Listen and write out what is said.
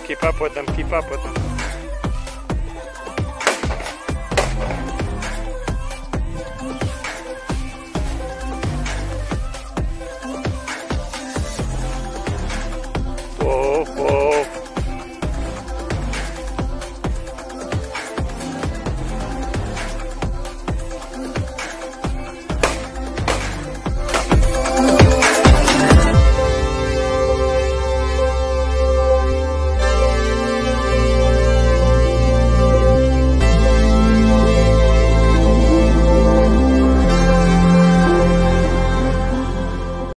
Keep up with them.